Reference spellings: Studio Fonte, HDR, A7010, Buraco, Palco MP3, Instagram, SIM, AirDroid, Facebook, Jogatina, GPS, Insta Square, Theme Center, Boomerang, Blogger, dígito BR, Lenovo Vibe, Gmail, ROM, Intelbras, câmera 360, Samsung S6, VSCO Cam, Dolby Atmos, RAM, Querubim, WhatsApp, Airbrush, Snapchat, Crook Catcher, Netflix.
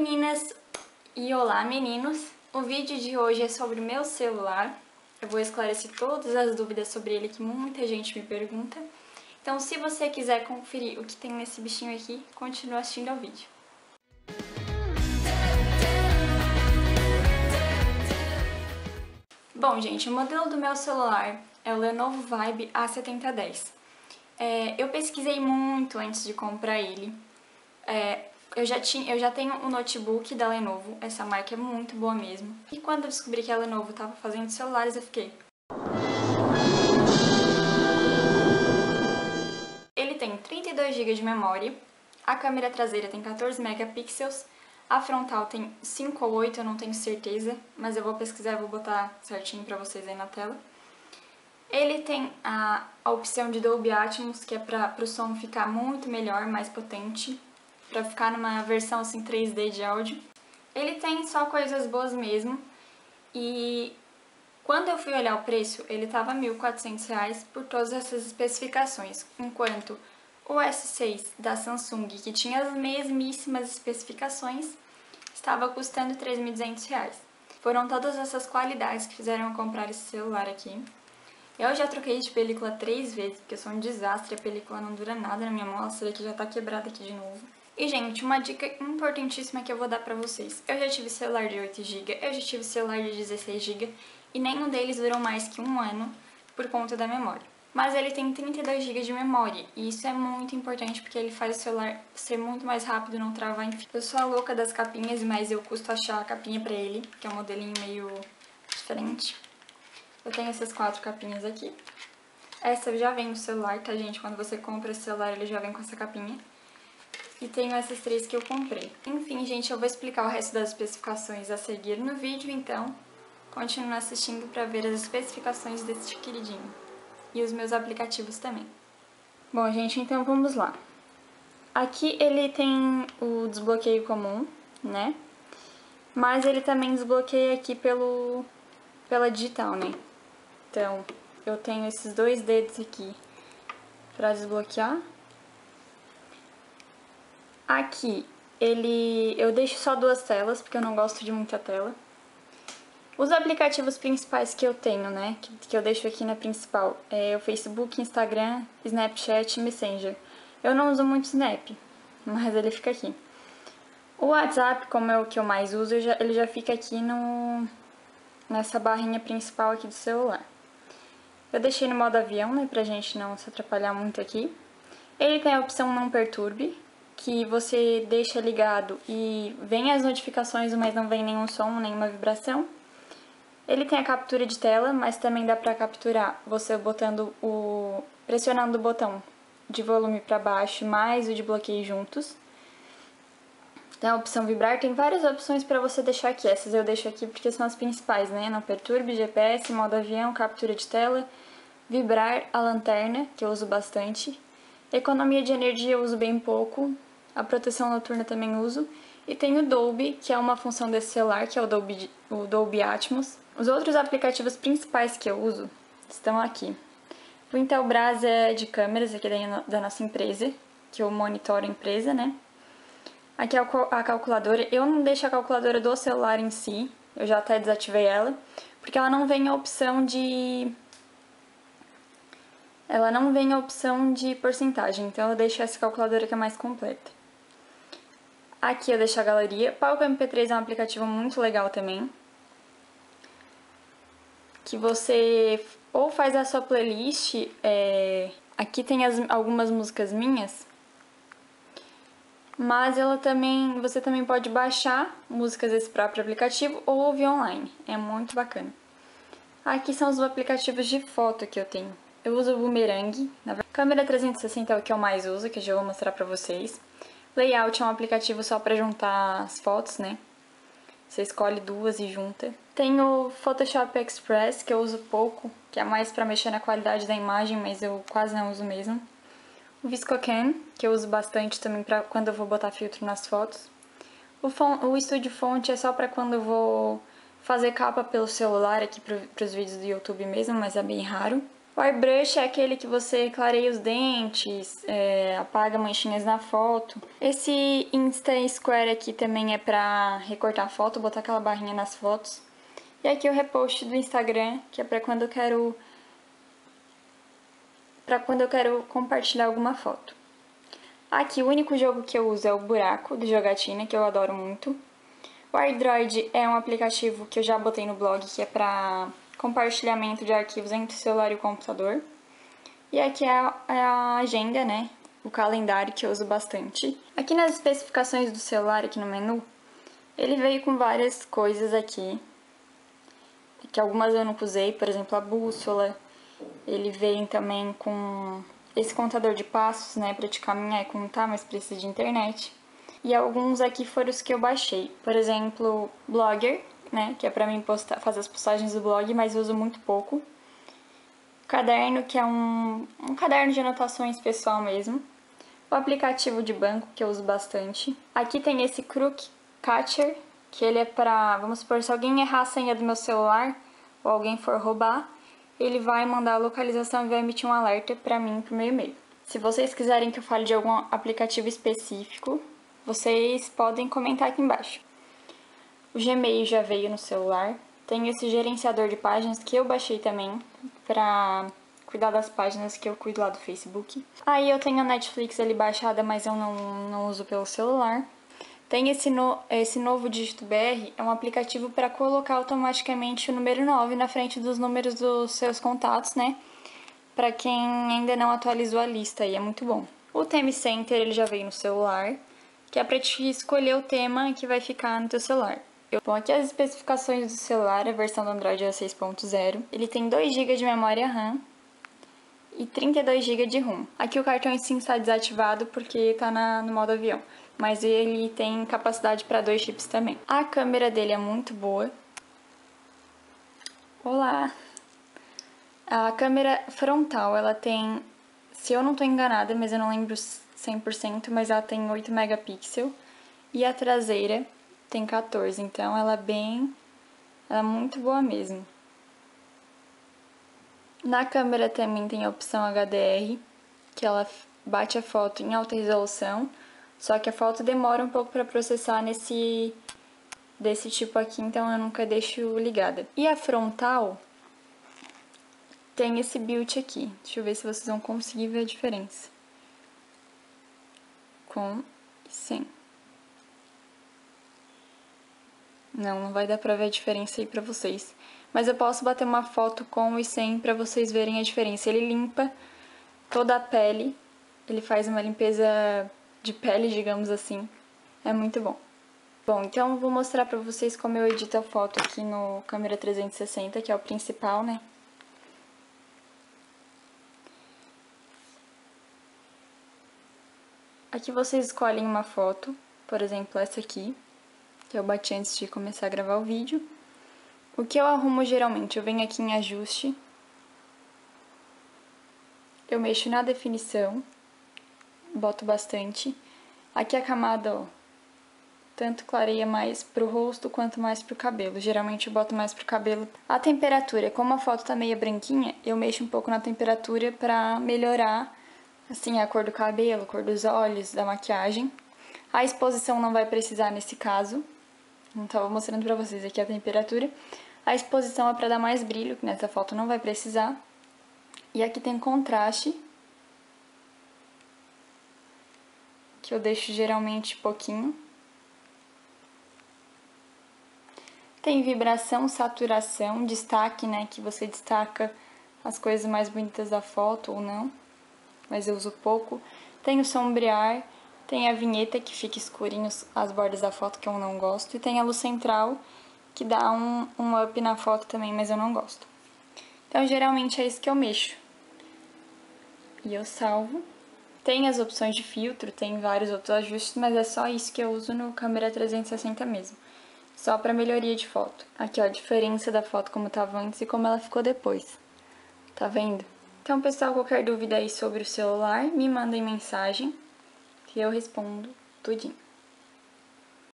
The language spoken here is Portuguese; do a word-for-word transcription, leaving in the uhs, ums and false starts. meninas e olá meninos, o vídeo de hoje é sobre o meu celular, eu vou esclarecer todas as dúvidas sobre ele que muita gente me pergunta, então se você quiser conferir o que tem nesse bichinho aqui, continue assistindo ao vídeo. Bom gente, o modelo do meu celular é o Lenovo Vibe A sete mil e dez. É, eu pesquisei muito antes de comprar ele. É, eu, já tinha, eu já tenho um notebook da Lenovo, essa marca é muito boa mesmo. E quando eu descobri que a Lenovo estava fazendo celulares, eu fiquei... Ele tem trinta e dois gigas de memória, a câmera traseira tem quatorze megapixels, a frontal tem cinco ou oito, eu não tenho certeza, mas eu vou pesquisar e vou botar certinho pra vocês aí na tela. Ele tem a, a opção de Dolby Atmos, que é para o som ficar muito melhor, mais potente, para ficar numa versão assim três D de áudio. Ele tem só coisas boas mesmo, e quando eu fui olhar o preço, ele estava mil e quatrocentos reais por todas essas especificações, enquanto o S seis da Samsung, que tinha as mesmíssimas especificações, estava custando três mil e duzentos reais. Foram todas essas qualidades que fizeram eu comprar esse celular aqui. Eu já troquei de película três vezes, porque eu sou um desastre, a película não dura nada na minha mão, essa daqui já tá quebrada aqui de novo. E, gente, uma dica importantíssima que eu vou dar pra vocês. Eu já tive celular de oito gigas, eu já tive celular de dezesseis gigas, e nenhum deles durou mais que um ano por conta da memória. Mas ele tem trinta e dois gigas de memória, e isso é muito importante porque ele faz o celular ser muito mais rápido, não travar, enfim. Eu sou a louca das capinhas, mas eu custo achar a capinha pra ele, que é um modelinho meio diferente. Eu tenho essas quatro capinhas aqui. Essa já vem no celular, tá, gente? Quando você compra esse celular, ele já vem com essa capinha. E tenho essas três que eu comprei. Enfim, gente, eu vou explicar o resto das especificações a seguir no vídeo, então continue assistindo pra ver as especificações desse queridinho. E os meus aplicativos também. Bom, gente, então vamos lá. Aqui ele tem o desbloqueio comum, né? Mas ele também desbloqueia aqui pelo... pela digital, né? Então, eu tenho esses dois dedos aqui para desbloquear. Aqui, ele, eu deixo só duas telas, porque eu não gosto de muita tela. Os aplicativos principais que eu tenho, né? Que, que eu deixo aqui na principal, é o Facebook, Instagram, Snapchat e Messenger. Eu não uso muito Snap, mas ele fica aqui. O WhatsApp, como é o que eu mais uso, eu já, ele já fica aqui no... nessa barrinha principal aqui do celular. Eu deixei no modo avião, né, pra gente não se atrapalhar muito aqui. Ele tem a opção não perturbe, que você deixa ligado e vem as notificações, mas não vem nenhum som, nenhuma vibração. Ele tem a captura de tela, mas também dá pra capturar você botando o... pressionando o botão de volume pra baixo, mais o de bloqueio juntos. Tem a opção vibrar, tem várias opções para você deixar aqui, essas eu deixo aqui porque são as principais, né? Não perturbe, G P S, modo avião, captura de tela, vibrar, a lanterna, que eu uso bastante, economia de energia eu uso bem pouco, a proteção noturna também uso, e tem o Dolby, que é uma função desse celular, que é o Dolby, o Dolby Atmos. Os outros aplicativos principais que eu uso estão aqui. O Intelbras é de câmeras aqui da nossa empresa, que eu monitoro a empresa, né? Aqui é a calculadora, eu não deixo a calculadora do celular em si, eu já até desativei ela, porque ela não vem a opção de... Ela não vem a opção de porcentagem, então eu deixo essa calculadora que é mais completa. Aqui eu deixo a galeria, Palco M P três é um aplicativo muito legal também, que você ou faz a sua playlist, é... aqui tem as, algumas músicas minhas, mas ela também, você também pode baixar músicas desse próprio aplicativo ou ouvir online, é muito bacana. Aqui são os aplicativos de foto que eu tenho. Eu uso o Boomerang, na verdade. Câmera trezentos e sessenta é o que eu mais uso, que eu já vou mostrar pra vocês. Layout é um aplicativo só pra juntar as fotos, né? Você escolhe duas e junta. Tem o Photoshop Express, que eu uso pouco, que é mais pra mexer na qualidade da imagem, mas eu quase não uso mesmo. O V S C O Cam, que eu uso bastante também pra quando eu vou botar filtro nas fotos. O, fon o Studio Fonte é só pra quando eu vou fazer capa pelo celular aqui pro, pros vídeos do YouTube mesmo, mas é bem raro. O O Airbrush é aquele que você clareia os dentes, é, apaga manchinhas na foto. Esse Insta Square aqui também é pra recortar a foto, botar aquela barrinha nas fotos. E aqui o repost do Instagram, que é pra quando eu quero, pra quando eu quero compartilhar alguma foto. Aqui o único jogo que eu uso é o Buraco, do Jogatina, que eu adoro muito. O AirDroid é um aplicativo que eu já botei no blog, que é pra compartilhamento de arquivos entre o celular e o computador. E aqui é a, é a agenda, né? O calendário que eu uso bastante. Aqui nas especificações do celular, aqui no menu, ele veio com várias coisas aqui, que algumas eu nunca usei, por exemplo, a bússola. Ele veio também com esse contador de passos, né? Pra te caminhar e contar, mas precisa de internet. E alguns aqui foram os que eu baixei. Por exemplo, Blogger, né, que é pra mim postar, fazer as postagens do blog, mas eu uso muito pouco. Caderno, que é um, um caderno de anotações pessoal mesmo. O aplicativo de banco, que eu uso bastante. Aqui tem esse Crook Catcher, que ele é pra, vamos supor, se alguém errar a senha do meu celular, ou alguém for roubar, ele vai mandar a localização e vai emitir um alerta pra mim pro meu e-mail. Se vocês quiserem que eu fale de algum aplicativo específico, vocês podem comentar aqui embaixo. O Gmail já veio no celular. Tem esse gerenciador de páginas que eu baixei também pra cuidar das páginas que eu cuido lá do Facebook. Aí eu tenho a Netflix ali baixada, mas eu não, não uso pelo celular. Tem esse, no, esse novo dígito B R, é um aplicativo para colocar automaticamente o número nove na frente dos números dos seus contatos, né? Pra quem ainda não atualizou a lista aí, é muito bom. O Theme Center, ele já veio no celular, que é pra te escolher o tema que vai ficar no teu celular. Bom, aqui as especificações do celular, a versão do Android é seis ponto zero. Ele tem dois gigas de memória RAM e trinta e dois gigas de ROM. Aqui o cartão SIM está desativado porque está no modo avião, mas ele tem capacidade para dois chips também. A câmera dele é muito boa. Olá! A câmera frontal, ela tem, se eu não estou enganada, mas eu não lembro cem por cento, mas ela tem oito megapixels. E a traseira tem quatorze, então ela é bem... Ela é muito boa mesmo. Na câmera também tem a opção H D R, que ela bate a foto em alta resolução, só que a foto demora um pouco para processar nesse... desse tipo aqui, então eu nunca deixo ligada. E a frontal tem esse built aqui. Deixa eu ver se vocês vão conseguir ver a diferença. Com e sem. Não, não vai dar pra ver a diferença aí pra vocês. Mas eu posso bater uma foto com e sem pra vocês verem a diferença. Ele limpa toda a pele. Ele faz uma limpeza de pele, digamos assim. É muito bom. Bom, então eu vou mostrar pra vocês como eu edito a foto aqui no câmera trezentos e sessenta, que é o principal, né? Aqui vocês escolhem uma foto, por exemplo, essa aqui, que eu bati antes de começar a gravar o vídeo. O que eu arrumo geralmente? Eu venho aqui em ajuste, eu mexo na definição, boto bastante. Aqui a camada, ó, tanto clareia mais pro rosto quanto mais pro cabelo. Geralmente eu boto mais pro cabelo. A temperatura, como a foto tá meio branquinha, eu mexo um pouco na temperatura pra melhorar, assim, a cor do cabelo, a cor dos olhos, da maquiagem. A exposição não vai precisar nesse caso. Então, eu vou mostrando pra vocês aqui a temperatura. A exposição é pra dar mais brilho, que nessa foto não vai precisar. E aqui tem contraste, que eu deixo geralmente pouquinho. Tem vibração, saturação, destaque, né? Que você destaca as coisas mais bonitas da foto ou não. Mas eu uso pouco. Tem o sombrear. Tem a vinheta, que fica escurinho as bordas da foto, que eu não gosto. E tem a luz central, que dá um, um up na foto também, mas eu não gosto. Então, geralmente, é isso que eu mexo. E eu salvo. Tem as opções de filtro, tem vários outros ajustes, mas é só isso que eu uso no câmera trezentos e sessenta mesmo. Só para melhoria de foto. Aqui, ó, a diferença da foto como estava antes e como ela ficou depois. Tá vendo? Então, pessoal, qualquer dúvida aí sobre o celular, me mandem mensagem, que eu respondo tudinho.